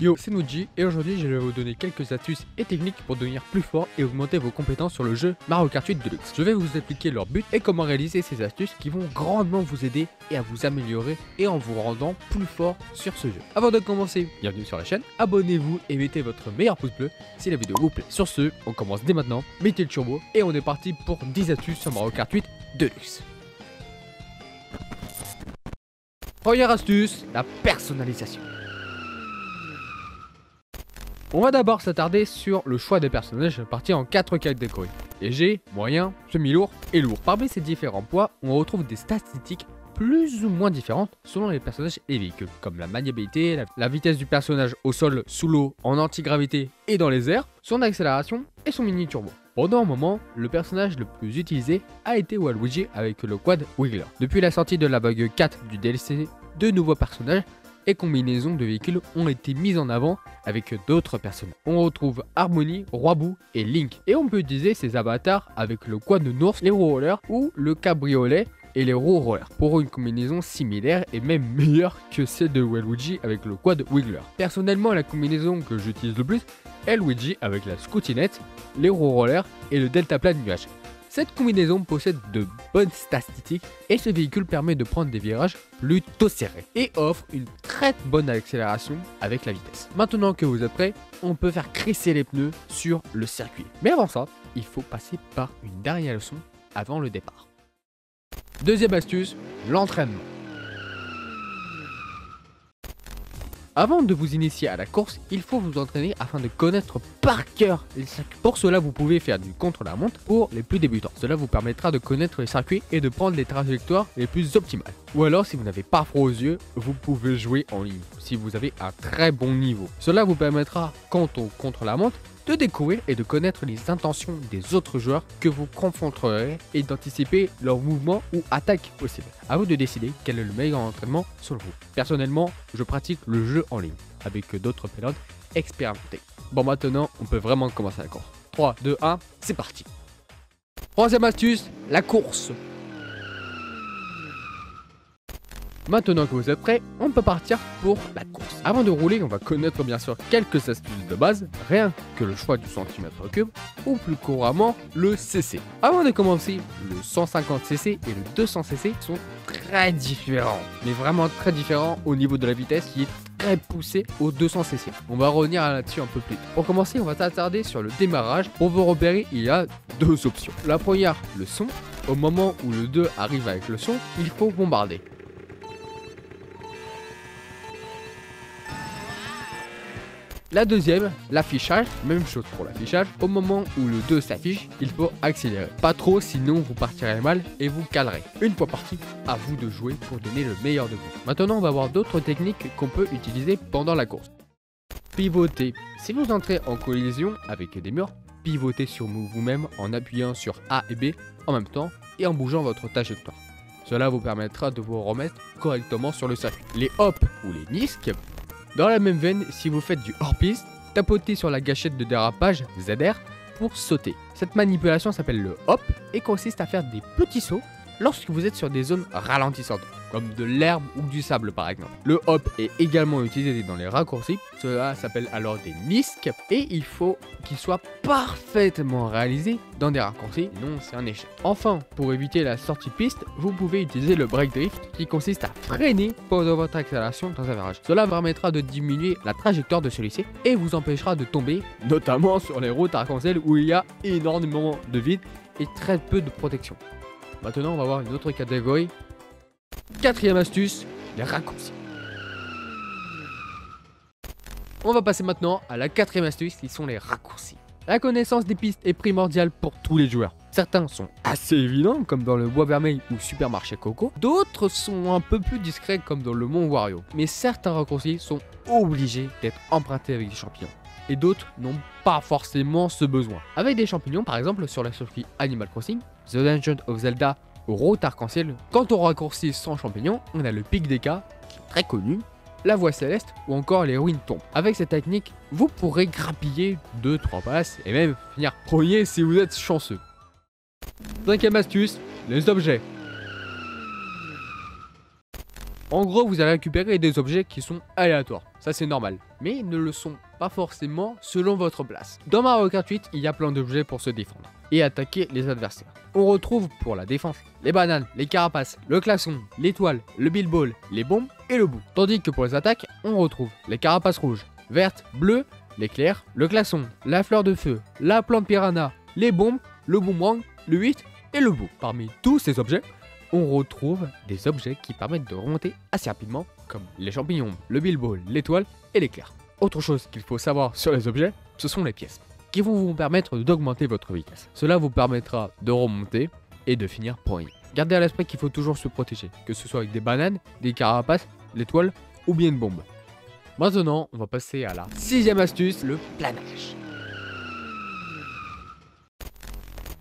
Yo, c'est Nuigi et aujourd'hui je vais vous donner quelques astuces et techniques pour devenir plus fort et augmenter vos compétences sur le jeu Mario Kart 8 Deluxe. Je vais vous expliquer leur but et comment réaliser ces astuces qui vont grandement vous aider et à vous améliorer et en vous rendant plus fort sur ce jeu. Avant de commencer, bienvenue sur la chaîne, abonnez-vous et mettez votre meilleur pouce bleu si la vidéo vous plaît. Sur ce, on commence dès maintenant, mettez le turbo et on est parti pour 10 astuces sur Mario Kart 8 Deluxe. Première astuce, la personnalisation. On va d'abord s'attarder sur le choix des personnages partis en 4 catégories, léger, moyen, semi-lourd et lourd. Parmi ces différents poids, on retrouve des statistiques plus ou moins différentes selon les personnages et véhicules, comme la maniabilité, la vitesse du personnage au sol, sous l'eau, en antigravité et dans les airs, son accélération et son mini-turbo. Pendant un moment, le personnage le plus utilisé a été Waluigi avec le Quad Wiggler. Depuis la sortie de la vague 4 du DLC, de nouveaux personnages et combinaisons de véhicules ont été mises en avant avec d'autres personnages. On retrouve Harmony, Roi Boo et Link. Et on peut utiliser ces avatars avec le quad de Nours, les roues rollers ou le cabriolet et les roues rollers pour une combinaison similaire et même meilleure que celle de Waluigi avec le quad Wiggler. Personnellement, la combinaison que j'utilise le plus est Luigi avec la scoutinette, les roues rollers et le deltaplane nuage. Cette combinaison possède de bonnes statistiques et ce véhicule permet de prendre des virages plutôt serrés et offre une très bonne accélération avec la vitesse. Maintenant que vous êtes prêts, on peut faire crisser les pneus sur le circuit. Mais avant ça, il faut passer par une dernière leçon avant le départ. Deuxième astuce, l'entraînement. Avant de vous initier à la course, il faut vous entraîner afin de connaître par cœur les circuits. Pour cela, vous pouvez faire du contre-la-montre pour les plus débutants. Cela vous permettra de connaître les circuits et de prendre les trajectoires les plus optimales. Ou alors, si vous n'avez pas froid aux yeux, vous pouvez jouer en ligne, si vous avez un très bon niveau. Cela vous permettra, quant au contre-la-montre, de découvrir et de connaître les intentions des autres joueurs que vous confronterez et d'anticiper leurs mouvements ou attaques possibles. À vous de décider quel est le meilleur entraînement selon vous. Personnellement, je pratique le jeu en ligne avec d'autres pilotes expérimentés. Bon, maintenant, on peut vraiment commencer la course. 3, 2, 1, c'est parti. Troisième astuce, la course. Maintenant que vous êtes prêts, on peut partir pour la course. Avant de rouler, on va connaître bien sûr quelques astuces de base, rien que le choix du centimètre cube ou plus couramment le CC. Avant de commencer, le 150cc et le 200cc sont très différents, mais vraiment très différents au niveau de la vitesse qui est très poussée au 200cc. On va revenir là-dessus un peu plus tard. Pour commencer, on va s'attarder sur le démarrage. Pour vous repérer, il y a deux options. La première, le son. Au moment où le 2 arrive avec le son, il faut bombarder. La deuxième, l'affichage, même chose pour l'affichage, au moment où le 2 s'affiche, il faut accélérer. Pas trop, sinon vous partirez mal et vous calerez. Une fois parti, à vous de jouer pour donner le meilleur de vous. Maintenant, on va voir d'autres techniques qu'on peut utiliser pendant la course. Pivoter. Si vous entrez en collision avec des murs, pivotez sur vous-même en appuyant sur A et B en même temps et en bougeant votre trajectoire. Cela vous permettra de vous remettre correctement sur le circuit. Les hops ou les disques. Dans la même veine, si vous faites du hors-piste, tapotez sur la gâchette de dérapage ZR pour sauter. Cette manipulation s'appelle le hop et consiste à faire des petits sauts lorsque vous êtes sur des zones ralentissantes, comme de l'herbe ou du sable par exemple. Le hop est également utilisé dans les raccourcis, cela s'appelle alors des nisques et il faut qu'il soit parfaitement réalisé dans des raccourcis, sinon c'est un échec. Enfin, pour éviter la sortie piste, vous pouvez utiliser le brake drift qui consiste à freiner pendant votre accélération dans un virage. Cela vous permettra de diminuer la trajectoire de celui-ci et vous empêchera de tomber, notamment sur les routes arc-en-ciel où il y a énormément de vide et très peu de protection. Maintenant, on va voir une autre catégorie. Quatrième astuce, les raccourcis. On va passer maintenant à la quatrième astuce qui sont les raccourcis. La connaissance des pistes est primordiale pour tous les joueurs. Certains sont assez évidents comme dans le Bois Vermeil ou Supermarché Coco. D'autres sont un peu plus discrets comme dans le Mont Wario. Mais certains raccourcis sont obligés d'être empruntés avec des champignons. Et d'autres n'ont pas forcément ce besoin. Avec des champignons, par exemple sur la circuit Animal Crossing, The Legend of Zelda ou Rotarcaniel. Quant aux raccourcis sans champignons, on a le Pic des Cas, qui est très connu, la Voie Céleste ou encore les ruines tombes. Avec cette technique, vous pourrez grappiller 2-3 passes et même finir premier si vous êtes chanceux. Cinquième astuce, les objets. En gros, vous allez récupérer des objets qui sont aléatoires. ça c'est normal, mais ne le sont pas forcément selon votre place. Dans Mario Kart 8, il y a plein d'objets pour se défendre et attaquer les adversaires. On retrouve pour la défense les bananes, les carapaces, le klaxon, l'étoile, le billball, les bombes et le bout. Tandis que pour les attaques, on retrouve les carapaces rouges, vertes, bleues, l'éclair, le klaxon, la fleur de feu, la plante piranha, les bombes, le boomerang, le 8 et le bout. Parmi tous ces objets, on retrouve des objets qui permettent de remonter assez rapidement, comme les champignons, le billball, l'étoile et l'éclair. Autre chose qu'il faut savoir sur les objets, ce sont les pièces, qui vont vous permettre d'augmenter votre vitesse. Cela vous permettra de remonter et de finir premier. Gardez à l'esprit qu'il faut toujours se protéger, que ce soit avec des bananes, des carapaces, l'étoile ou bien une bombe. Maintenant, on va passer à la 6ème astuce, le planage.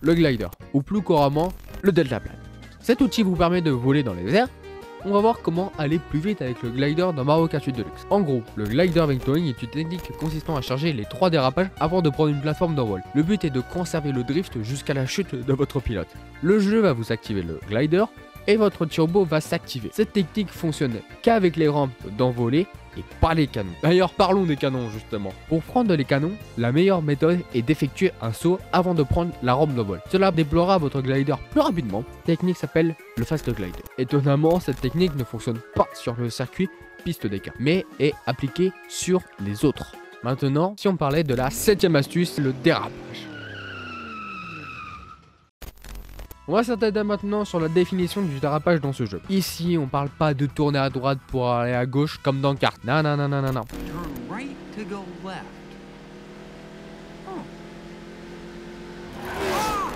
Le glider, ou plus couramment, le delta plane. Cet outil vous permet de voler dans les airs. On va voir comment aller plus vite avec le glider dans Mario Kart 8 Deluxe. En gros, le glider vectoring est une technique consistant à charger les 3 dérapages avant de prendre une plateforme d'envol. Le but est de conserver le drift jusqu'à la chute de votre pilote. Le jeu va vous activer le glider et votre turbo va s'activer. Cette technique fonctionne qu'avec les rampes d'envolée et pas les canons. D'ailleurs, parlons des canons justement. Pour prendre les canons, la meilleure méthode est d'effectuer un saut avant de prendre la rampe d'envol. Cela déploiera votre glider plus rapidement. La technique s'appelle le fast glider. Étonnamment, cette technique ne fonctionne pas sur le circuit piste des cas, mais est appliquée sur les autres. Maintenant, si on parlait de la 7ème astuce, le dérapage. On va s'attarder maintenant sur la définition du dérapage dans ce jeu. Ici, on parle pas de tourner à droite pour aller à gauche comme dans Kart. Non, non, non, non, non, non.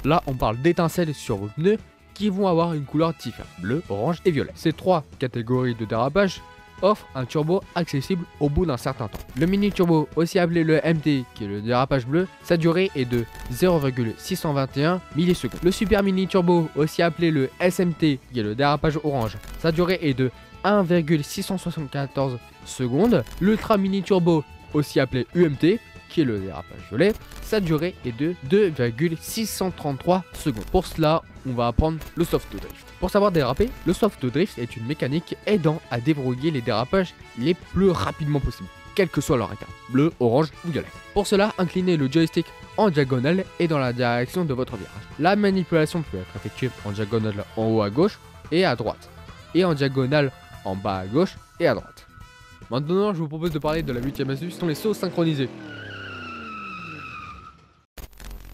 Là, on parle d'étincelles sur vos pneus qui vont avoir une couleur différente, bleu, orange et violet. Ces 3 catégories de dérapage offrent un turbo accessible au bout d'un certain temps. Le mini turbo, aussi appelé le MT, qui est le dérapage bleu, sa durée est de 0,621 millisecondes. Le super mini turbo, aussi appelé le SMT, qui est le dérapage orange, sa durée est de 1,674 secondes. L'ultra mini turbo, aussi appelé UMT, qui est le dérapage violet, sa durée est de 2,633 secondes. Pour cela, on va apprendre le soft drift. Pour savoir déraper, le soft drift est une mécanique aidant à débrouiller les dérapages les plus rapidement possible, quel que soit leur état, bleu, orange ou violet. Pour cela, inclinez le joystick en diagonale et dans la direction de votre virage. La manipulation peut être effectuée en diagonale en haut à gauche et à droite, et en diagonale en bas à gauche et à droite. Maintenant, je vous propose de parler de la 8ème astuce, ce sont les sauts synchronisés.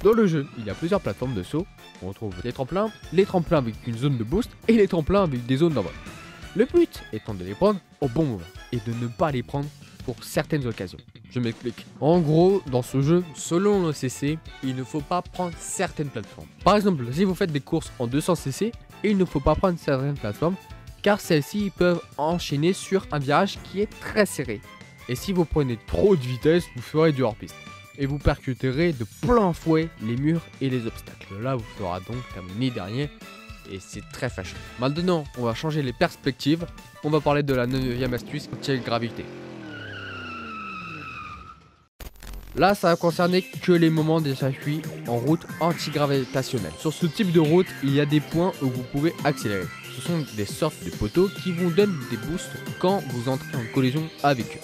Dans le jeu, il y a plusieurs plateformes de saut. On retrouve les tremplins avec une zone de boost et les tremplins avec des zones d'envol. Le but étant de les prendre au bon moment et de ne pas les prendre pour certaines occasions. Je m'explique. En gros, dans ce jeu, selon le CC, il ne faut pas prendre certaines plateformes. Par exemple, si vous faites des courses en 200 CC, il ne faut pas prendre certaines plateformes car celles-ci peuvent enchaîner sur un virage qui est très serré. Et si vous prenez trop de vitesse, vous ferez du hors-piste et vous percuterez de plein fouet les murs et les obstacles. Là, vous fera donc terminer dernier, et c'est très fâcheux. Maintenant, on va changer les perspectives. On va parler de la 9ème astuce, anti-gravité. Là, ça va concerner que les moments des circuits en route anti-gravitationnelle. Sur ce type de route, il y a des points où vous pouvez accélérer. Ce sont des sortes de poteaux qui vous donnent des boosts quand vous entrez en collision avec eux.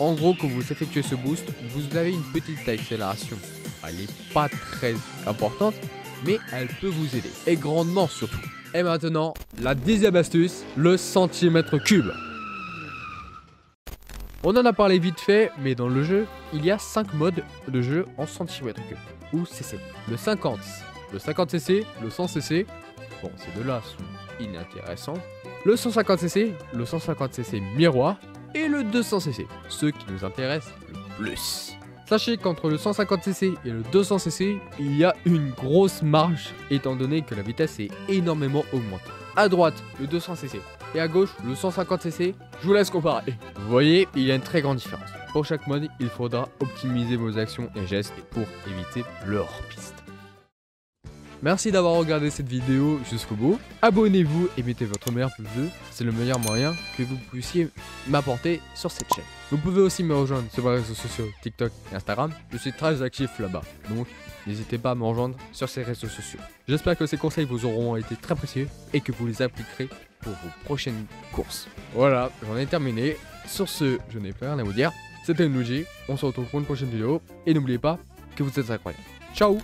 En gros, quand vous effectuez ce boost, vous avez une petite accélération. Elle n'est pas très importante, mais elle peut vous aider. Et grandement surtout. Et maintenant, la 10ème astuce, le centimètre cube. On en a parlé vite fait, mais dans le jeu, il y a 5 modes de jeu en centimètre cube. Ou CC. Le 50. Le 50cc, le 100cc. Bon, ces deux-là sont inintéressants. Le 150cc, le 150cc miroir. Et le 200cc, ceux qui nous intéressent le plus. Sachez qu'entre le 150cc et le 200cc, il y a une grosse marge, étant donné que la vitesse est énormément augmentée. À droite, le 200cc, et à gauche, le 150cc, je vous laisse comparer. Vous voyez, il y a une très grande différence. Pour chaque mode, il faudra optimiser vos actions et gestes pour éviter le hors-piste. Merci d'avoir regardé cette vidéo jusqu'au bout. Abonnez-vous et mettez votre meilleur pouce bleu. C'est le meilleur moyen que vous puissiez m'apporter sur cette chaîne. Vous pouvez aussi me rejoindre sur les réseaux sociaux TikTok et Instagram. Je suis très actif là-bas, donc n'hésitez pas à me rejoindre sur ces réseaux sociaux. J'espère que ces conseils vous auront été très précieux et que vous les appliquerez pour vos prochaines courses. Voilà, j'en ai terminé. Sur ce, je n'ai plus rien à vous dire. C'était Nuigi, on se retrouve pour une prochaine vidéo. Et n'oubliez pas que vous êtes incroyables. Ciao!